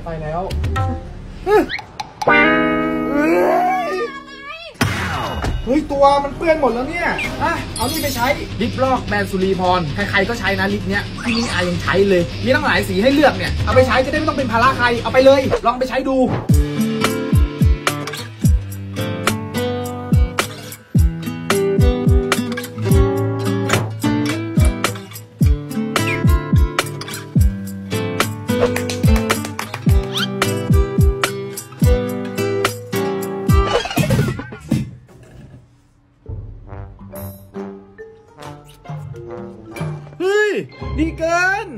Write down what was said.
ายไฟแล้วเฮ้ยตัวมันเปื้อนหมดแล้วเนี่ยอ่ะเอานี่ไปใช้ลิปลอกแบรนด์สุรีพรใครๆก็ใช้นะลิปเนี้ยที่นี่อายังใช้เลยมีตั้งหลายสีให้เลือกเนี่ยเอาไปใช้จะได้ไม่ต้องเป็นภาระใครเอาไปเลยลองไปใช้ดูเฮ้ยดีเกิน